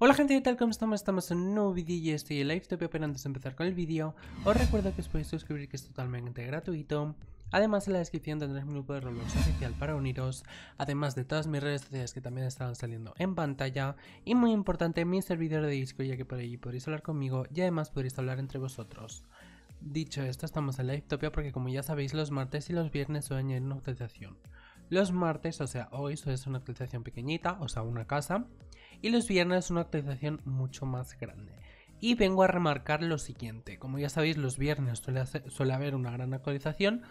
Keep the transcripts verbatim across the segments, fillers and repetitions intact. Hola gente, ¿qué tal? ¿Cómo estamos? Estamos en un nuevo vídeo y estoy en LiveTopia, pero antes de empezar con el vídeo, os recuerdo que os podéis suscribir, que es totalmente gratuito. Además, en la descripción tendréis mi grupo de Roblox oficial para uniros, además de todas mis redes sociales que también están saliendo en pantalla, y muy importante, mi servidor de Discord, ya que por allí podréis hablar conmigo y además podréis hablar entre vosotros. Dicho esto, estamos en LiveTopia porque, como ya sabéis, los martes y los viernes suelen añadir una actualización. Los martes, o sea, hoy es una actualización pequeñita, o sea, una casa, y los viernes una actualización mucho más grande. Y vengo a remarcar lo siguiente: como ya sabéis, los viernes suele, hacer, suele haber una gran actualización,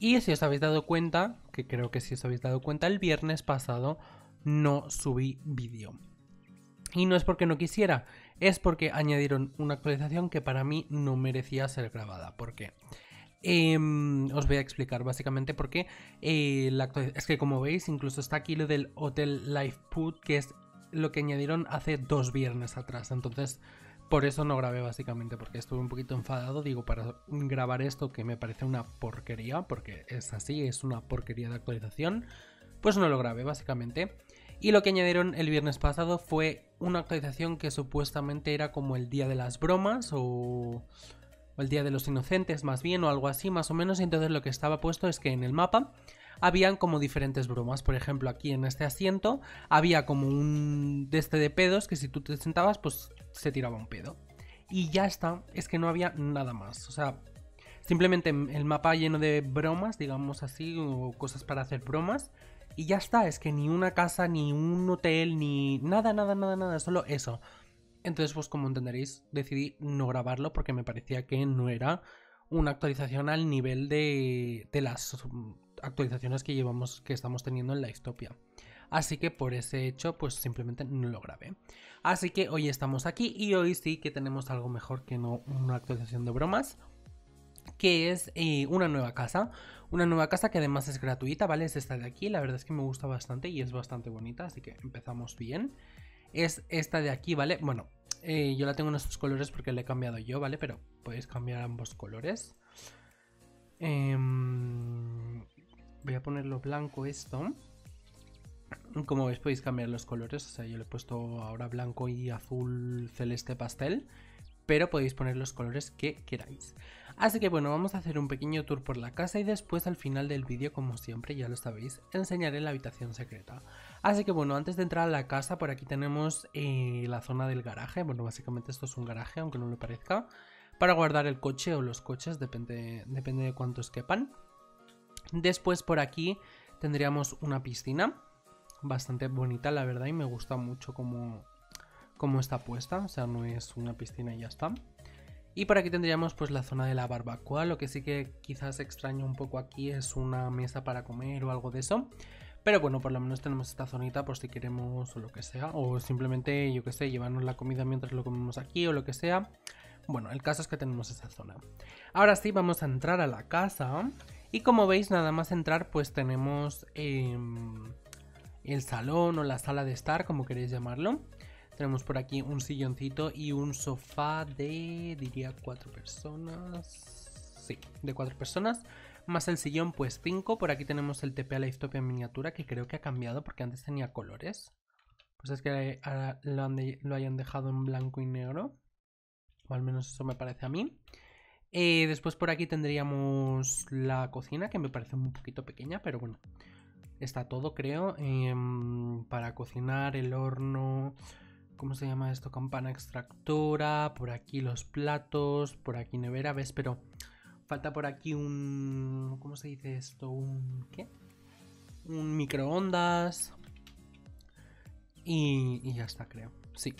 y si os habéis dado cuenta, que creo que si os habéis dado cuenta, el viernes pasado no subí vídeo. Y no es porque no quisiera, es porque añadieron una actualización que para mí no merecía ser grabada. ¿Por qué? Eh, os voy a explicar básicamente por qué. Eh, la actualización, es que como veis, incluso está aquí lo del Hotel LifePood, que es lo que añadieron hace dos viernes atrás. Entonces, por eso no grabé básicamente, porque estuve un poquito enfadado, digo, para grabar esto que me parece una porquería, porque es así, es una porquería de actualización, pues no lo grabé básicamente. Y lo que añadieron el viernes pasado fue una actualización que supuestamente era como el día de las bromas, o... o el día de los inocentes más bien, o algo así más o menos. Entonces lo que estaba puesto es que en el mapa habían como diferentes bromas. Por ejemplo, aquí en este asiento había como un deste de pedos, que si tú te sentabas pues se tiraba un pedo. Y ya está, es que no había nada más. O sea, simplemente el mapa lleno de bromas, digamos así, o cosas para hacer bromas. Y ya está, es que ni una casa, ni un hotel, ni nada, nada, nada, nada, solo eso. Entonces, pues como entenderéis, decidí no grabarlo porque me parecía que no era una actualización al nivel de, de las actualizaciones que llevamos, que estamos teniendo en LiveTopia. Así que por ese hecho, pues simplemente no lo grabé. Así que hoy estamos aquí y hoy sí que tenemos algo mejor que no una actualización de bromas, que es eh, una nueva casa. Una nueva casa que además es gratuita, ¿vale? Es esta de aquí, la verdad es que me gusta bastante y es bastante bonita, así que empezamos bien. Es esta de aquí, ¿vale? Bueno, eh, yo la tengo en estos colores porque la he cambiado yo, ¿vale? Pero podéis cambiar ambos colores. Eh, voy a ponerlo blanco esto. Como veis, podéis cambiar los colores. O sea, yo le he puesto ahora blanco y azul celeste pastel, pero podéis poner los colores que queráis. Así que bueno, vamos a hacer un pequeño tour por la casa y después al final del vídeo, como siempre, ya lo sabéis, enseñaré la habitación secreta. Así que bueno, antes de entrar a la casa, por aquí tenemos eh, la zona del garaje. Bueno, básicamente esto es un garaje, aunque no lo parezca, para guardar el coche o los coches, depende, depende de cuántos quepan. Después por aquí tendríamos una piscina, bastante bonita la verdad, y me gusta mucho como... como está puesta, o sea, no es una piscina y ya está. Y por aquí tendríamos pues la zona de la barbacoa. Lo que sí que quizás extraño un poco aquí es una mesa para comer o algo de eso, pero bueno, por lo menos tenemos esta zonita por si queremos o lo que sea, o simplemente, yo que sé, llevarnos la comida mientras lo comemos aquí o lo que sea. Bueno, el caso es que tenemos esa zona. Ahora sí, vamos a entrar a la casa y como veis, nada más entrar pues tenemos eh, el salón o la sala de estar, como queréis llamarlo. Tenemos por aquí un silloncito y un sofá de, diría, cuatro personas. Sí, de cuatro personas. Más el sillón, pues cinco. Por aquí tenemos el T P a LiveTopia en miniatura, que creo que ha cambiado porque antes tenía colores. Pues es que ahora lo, han de, lo hayan dejado en blanco y negro. O al menos eso me parece a mí. Eh, después por aquí tendríamos la cocina, que me parece un poquito pequeña, pero bueno. Está todo, creo. Eh, para cocinar, el horno... ¿Cómo se llama esto? Campana extractora. Por aquí los platos. Por aquí nevera, ¿ves? Pero falta por aquí un... ¿Cómo se dice esto? ¿Un qué? Un microondas. Y, y ya está, creo. Sí.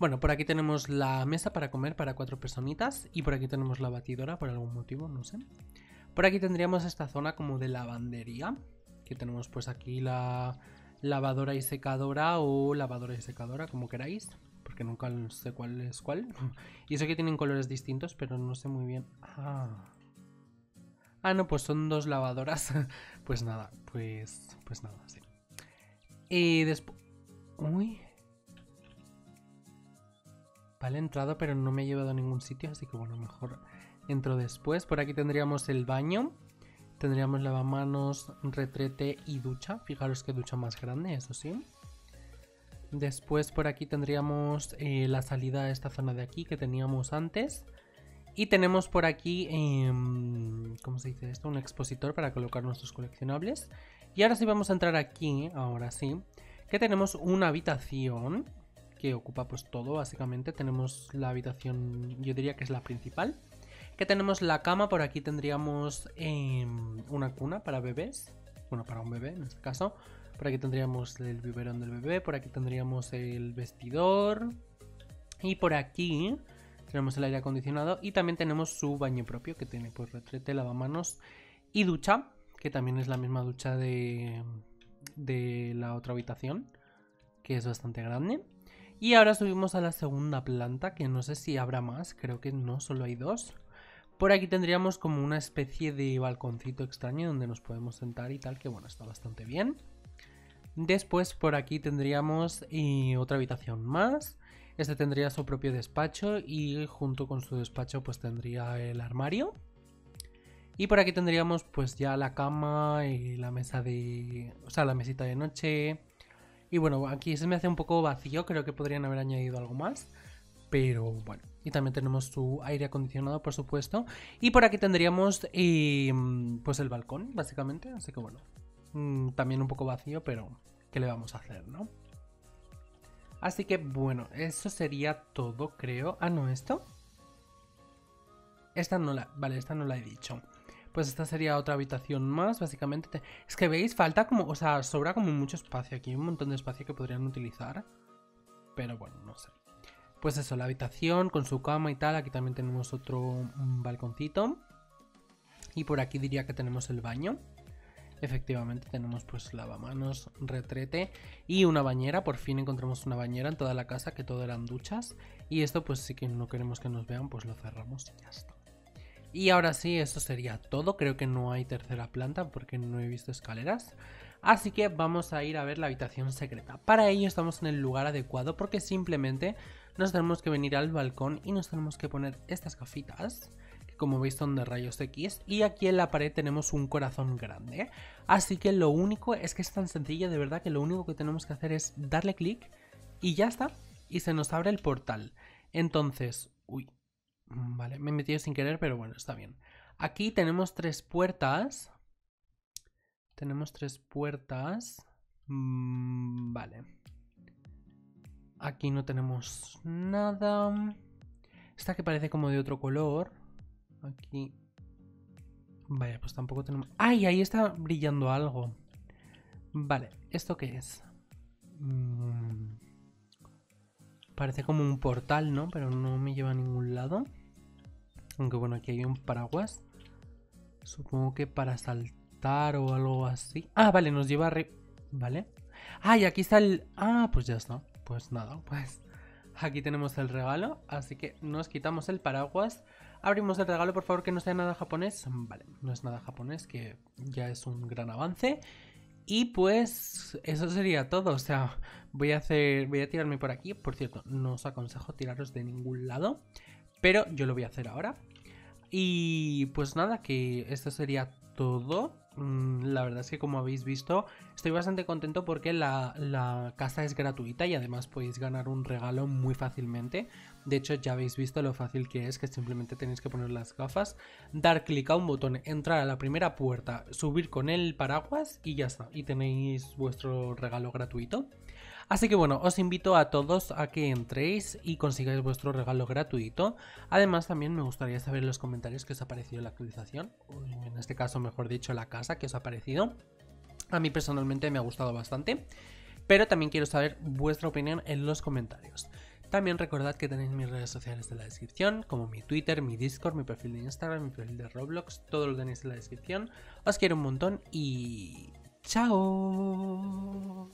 Bueno, por aquí tenemos la mesa para comer para cuatro personitas. Y por aquí tenemos la batidora por algún motivo, no sé. Por aquí tendríamos esta zona como de lavandería, que tenemos pues aquí la... lavadora y secadora, o lavadora y secadora, como queráis, porque nunca sé cuál es cuál. Y eso que tienen colores distintos, pero no sé muy bien. Ah, ah no, pues son dos lavadoras. Pues nada, pues pues nada, sí. Y después... Uy. Vale, he entrado, pero no me he llevado a ningún sitio, así que bueno, mejor entro después. Por aquí tendríamos el baño. Tendríamos lavamanos, retrete y ducha. Fijaros que ducha más grande, eso sí. Después por aquí tendríamos eh, la salida a esta zona de aquí que teníamos antes. Y tenemos por aquí, eh, ¿cómo se dice esto? Un expositor para colocar nuestros coleccionables. Y ahora sí vamos a entrar aquí, ahora sí, que tenemos una habitación que ocupa pues todo, básicamente. Tenemos la habitación, yo diría que es la principal. Que tenemos la cama, por aquí tendríamos eh, una cuna para bebés. Bueno, para un bebé en este caso. Por aquí tendríamos el biberón del bebé, por aquí tendríamos el vestidor. Y por aquí tenemos el aire acondicionado y también tenemos su baño propio que tiene pues retrete, lavamanos y ducha, que también es la misma ducha de, de la otra habitación, que es bastante grande. Y ahora subimos a la segunda planta, que no sé si habrá más, creo que no, solo hay dos. Por aquí tendríamos como una especie de balconcito extraño donde nos podemos sentar y tal, que bueno, está bastante bien. Después por aquí tendríamos eh, otra habitación más. Este tendría su propio despacho y junto con su despacho pues tendría el armario. Y por aquí tendríamos pues ya la cama, eh, la mesa de... o sea, la mesita de noche. Y bueno, aquí se me hace un poco vacío, creo que podrían haber añadido algo más. Pero bueno, y también tenemos su aire acondicionado, por supuesto. Y por aquí tendríamos eh, pues el balcón, básicamente. Así que bueno, mmm, también un poco vacío, pero ¿qué le vamos a hacer, no? Así que bueno, eso sería todo, creo. Ah, no, ¿esto? Esta no la... Vale, esta no la he dicho. Pues esta sería otra habitación más, básicamente. Te... Es que veis, falta como... O sea, sobra como mucho espacio aquí. Un montón de espacio que podrían utilizar. Pero bueno, no sé. Pues eso, la habitación con su cama y tal. Aquí también tenemos otro balconcito. Y por aquí diría que tenemos el baño. Efectivamente tenemos pues lavamanos, retrete y una bañera. Por fin encontramos una bañera en toda la casa, que todo eran duchas. Y esto pues sí que no queremos que nos vean, pues lo cerramos y ya está. Y ahora sí, eso sería todo. Creo que no hay tercera planta porque no he visto escaleras. Así que vamos a ir a ver la habitación secreta. Para ello estamos en el lugar adecuado porque simplemente nos tenemos que venir al balcón y nos tenemos que poner estas gafitas, como veis son de rayos X, y aquí en la pared tenemos un corazón grande. Así que lo único, es que es tan sencilla de verdad que lo único que tenemos que hacer es darle clic y ya está, y se nos abre el portal. Entonces, uy, vale, me he metido sin querer, pero bueno, está bien. Aquí tenemos tres puertas, tenemos tres puertas, mm, vale. Aquí no tenemos nada, esta que parece como de otro color. Aquí... Vaya, pues tampoco tenemos... ¡Ay! Ahí está brillando algo. Vale, ¿esto qué es? Mm... Parece como un portal, ¿no? Pero no me lleva a ningún lado. Aunque bueno, aquí hay un paraguas. Supongo que para saltar o algo así. Ah, vale, nos lleva arriba. Vale. ¡Ay! Aquí está el... Ah, pues ya está. Pues nada, pues... Aquí tenemos el regalo, así que nos quitamos el paraguas. Abrimos el regalo, por favor, que no sea nada japonés. Vale, no es nada japonés, que ya es un gran avance. Y pues eso sería todo. O sea, voy a hacer, voy a tirarme por aquí. Por cierto, no os aconsejo tiraros de ningún lado, pero yo lo voy a hacer ahora. Y pues nada, que esto sería todo. La verdad es que, como habéis visto, estoy bastante contento porque la, la casa es gratuita y además podéis ganar un regalo muy fácilmente. De hecho, ya habéis visto lo fácil que es, que simplemente tenéis que poner las gafas, dar clic a un botón, entrar a la primera puerta, subir con el paraguas y ya está. Y tenéis vuestro regalo gratuito. Así que bueno, os invito a todos a que entréis y consigáis vuestro regalo gratuito. Además, también me gustaría saber en los comentarios qué os ha parecido la actualización, o en este caso, mejor dicho, la casa, qué os ha parecido. A mí personalmente me ha gustado bastante, pero también quiero saber vuestra opinión en los comentarios. También recordad que tenéis mis redes sociales en la descripción, como mi Twitter, mi Discord, mi perfil de Instagram, mi perfil de Roblox, todo lo tenéis en la descripción. Os quiero un montón y... ¡Chao!